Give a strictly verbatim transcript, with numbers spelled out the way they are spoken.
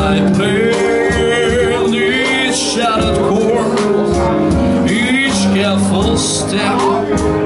I played each shattered chord, each careful step.